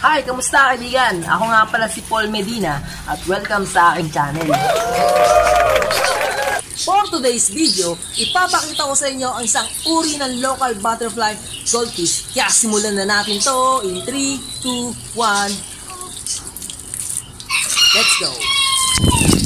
Hi! Kamusta kaibigan? Ako nga pala si Paul Medina at welcome sa aking channel. For today's video, ipapakita ko sa inyo ang isang uri ng local butterfly goldfish. Kaya simulan na natin to in 3, 2, 1. Let's go!